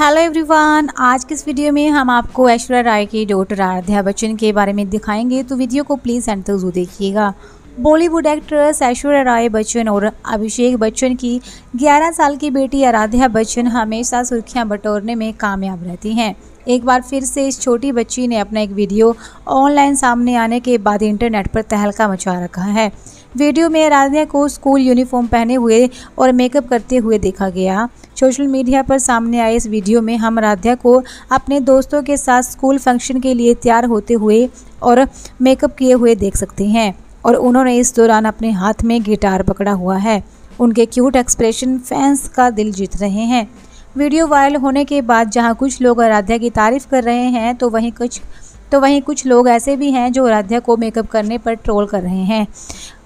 Hello everyone, आज के इस वीडियो में हम आपको ऐश्वर्या राय की डॉटर आराध्या बच्चन के बारे में दिखाएंगे, तो वीडियो को प्लीज़ एंड तक जरूर देखिएगा। बॉलीवुड एक्ट्रेस ऐश्वर्या राय बच्चन और अभिषेक बच्चन की 11 साल की बेटी आराध्या बच्चन हमेशा सुर्खियां बटोरने में कामयाब रहती हैं। एक बार फिर से इस छोटी बच्ची ने अपना एक वीडियो ऑनलाइन सामने आने के बाद इंटरनेट पर तहलका मचा रखा है। वीडियो में आराध्या को स्कूल यूनिफॉर्म पहने हुए और मेकअप करते हुए देखा गया। सोशल मीडिया पर सामने आए इस वीडियो में हम आराध्या को अपने दोस्तों के साथ स्कूल फंक्शन के लिए तैयार होते हुए और मेकअप किए हुए देख सकते हैं, और उन्होंने इस दौरान अपने हाथ में गिटार पकड़ा हुआ है। उनके क्यूट एक्सप्रेशन फैंस का दिल जीत रहे हैं। वीडियो वायरल होने के बाद जहां कुछ लोग आराध्या की तारीफ़ कर रहे हैं, तो वहीं कुछ लोग ऐसे भी हैं जो आराध्या को मेकअप करने पर ट्रोल कर रहे हैं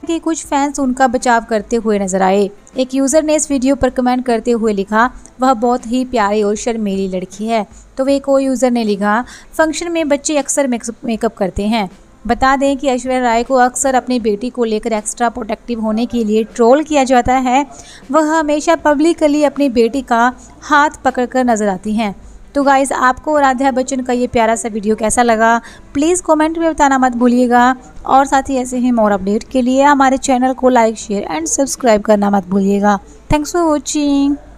कि कुछ फैंस उनका बचाव करते हुए नजर आए। एक यूज़र ने इस वीडियो पर कमेंट करते हुए लिखा, वह बहुत ही प्यारी और शर्मीली लड़की है। तो एक और यूज़र ने लिखा, फंक्शन में बच्चे अक्सर मेकअप करते हैं। बता दें कि ऐश्वर्या राय को अक्सर अपनी बेटी को लेकर एक्स्ट्रा प्रोटेक्टिव होने के लिए ट्रोल किया जाता है। वह हमेशा पब्लिकली अपनी बेटी का हाथ पकड़कर नजर आती हैं। तो गाइस, आपको आराध्या बच्चन का ये प्यारा सा वीडियो कैसा लगा प्लीज़ कमेंट में बताना मत भूलिएगा, और साथ ही ऐसे ही मोर अपडेट के लिए हमारे चैनल को लाइक, शेयर एंड सब्सक्राइब करना मत भूलिएगा। Thanks for watching.